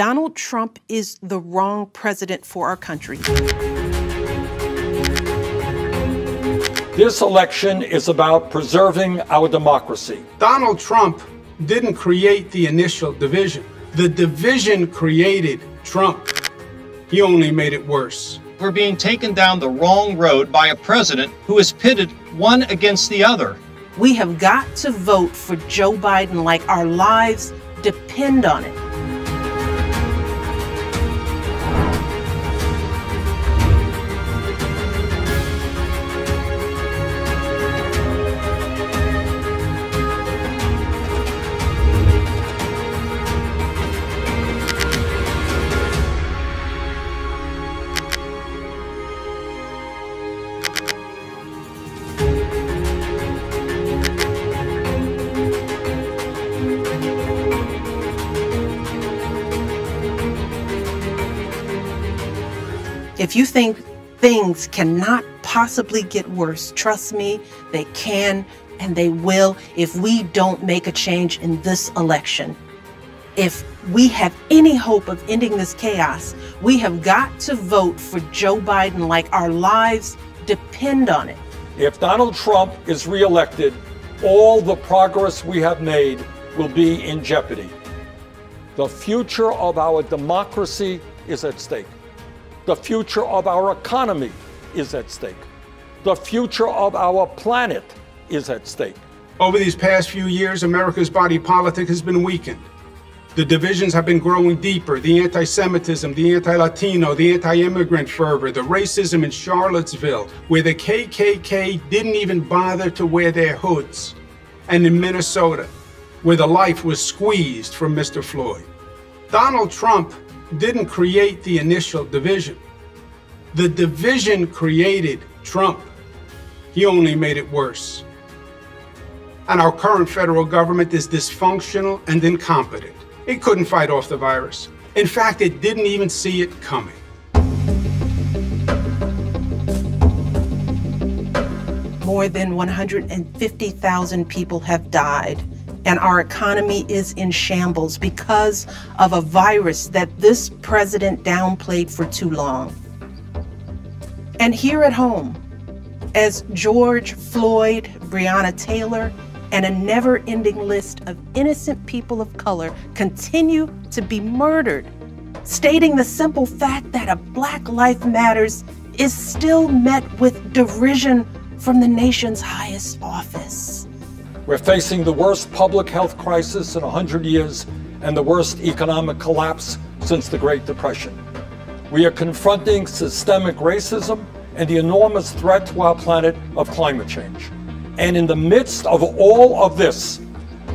Donald Trump is the wrong president for our country. This election is about preserving our democracy. Donald Trump didn't create the initial division. The division created Trump. He only made it worse. We're being taken down the wrong road by a president who has pitted one against the other. We have got to vote for Joe Biden like our lives depend on it. If you think things cannot possibly get worse, trust me, they can and they will if we don't make a change in this election. If we have any hope of ending this chaos, we have got to vote for Joe Biden like our lives depend on it. If Donald Trump is reelected, all the progress we have made will be in jeopardy. The future of our democracy is at stake. The future of our economy is at stake. The future of our planet is at stake. Over these past few years, America's body politic has been weakened. The divisions have been growing deeper. The anti-Semitism, the anti-Latino, the anti-immigrant fervor, the racism in Charlottesville, where the KKK didn't even bother to wear their hoods, and in Minnesota, where the life was squeezed from Mr. Floyd. Donald Trump didn't create the initial division. The division created Trump. He only made it worse. And our current federal government is dysfunctional and incompetent. It couldn't fight off the virus. In fact, it didn't even see it coming. More than 150,000 people have died. And our economy is in shambles because of a virus that this president downplayed for too long. And here at home, as George Floyd, Breonna Taylor, and a never-ending list of innocent people of color continue to be murdered, stating the simple fact that a Black Life Matters is still met with derision from the nation's highest office. We're facing the worst public health crisis in 100 years and the worst economic collapse since the Great Depression. We are confronting systemic racism and the enormous threat to our planet of climate change. And in the midst of all of this,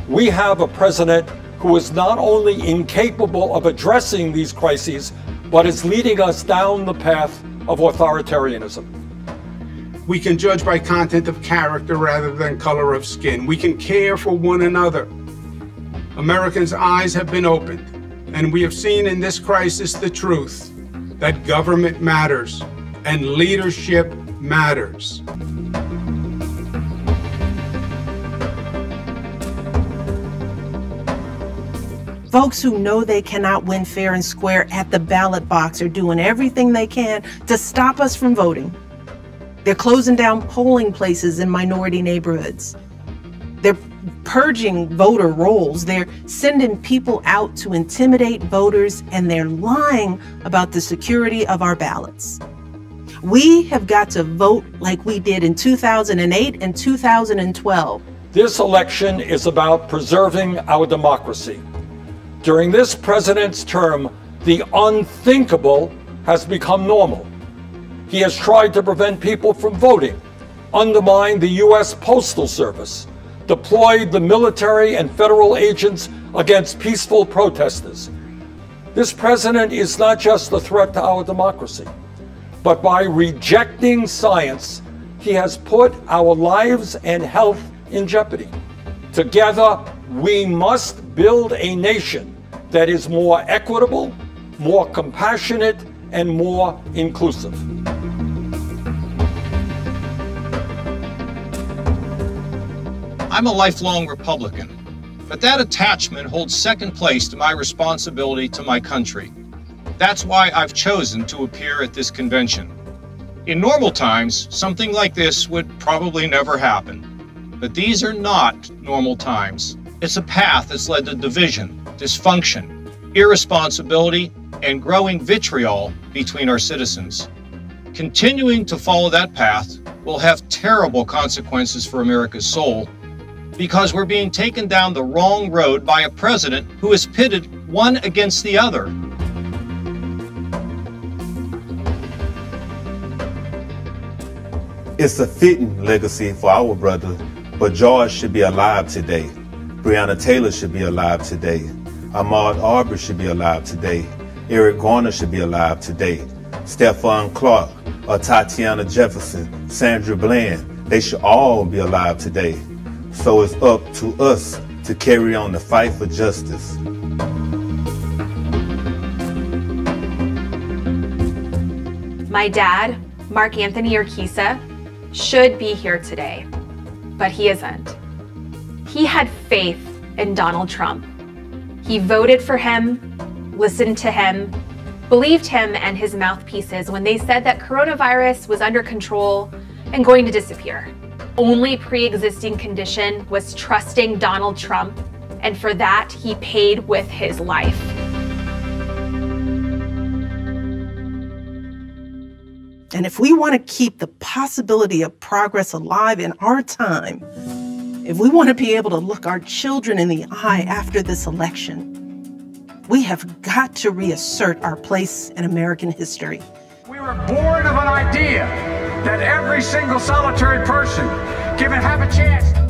we have a president who is not only incapable of addressing these crises, but is leading us down the path of authoritarianism. We can judge by content of character rather than color of skin. We can care for one another. Americans' eyes have been opened, and we have seen in this crisis the truth that government matters and leadership matters. Folks who know they cannot win fair and square at the ballot box are doing everything they can to stop us from voting. They're closing down polling places in minority neighborhoods. They're purging voter rolls. They're sending people out to intimidate voters, and they're lying about the security of our ballots. We have got to vote like we did in 2008 and 2012. This election is about preserving our democracy. During this president's term, the unthinkable has become normal. He has tried to prevent people from voting, undermined the U.S. Postal Service, deployed the military and federal agents against peaceful protesters. This president is not just a threat to our democracy, but by rejecting science, he has put our lives and health in jeopardy. Together, we must build a nation that is more equitable, more compassionate, and more inclusive. I'm a lifelong Republican. But that attachment holds second place to my responsibility to my country. That's why I've chosen to appear at this convention. In normal times, something like this would probably never happen. But these are not normal times. It's a path that's led to division, dysfunction, irresponsibility, and growing vitriol between our citizens. Continuing to follow that path will have terrible consequences for America's soul, because we're being taken down the wrong road by a president who has pitted one against the other. It's a fitting legacy for our brother, but George should be alive today. Breonna Taylor should be alive today. Ahmaud Arbery should be alive today. Eric Garner should be alive today. Stephon Clark, or Tatiana Jefferson, Sandra Bland, they should all be alive today. So it's up to us to carry on the fight for justice. My dad, Mark Anthony Urquiza, should be here today, but he isn't. He had faith in Donald Trump. He voted for him, listened to him, believed him and his mouthpieces when they said that coronavirus was under control and going to disappear. Only pre-existing condition was trusting Donald Trump, and for that he paid with his life. And if we want to keep the possibility of progress alive in our time, if we want to be able to look our children in the eye after this election, we have got to reassert our place in American history. We were born of an idea that every single solitary person, given half a chance.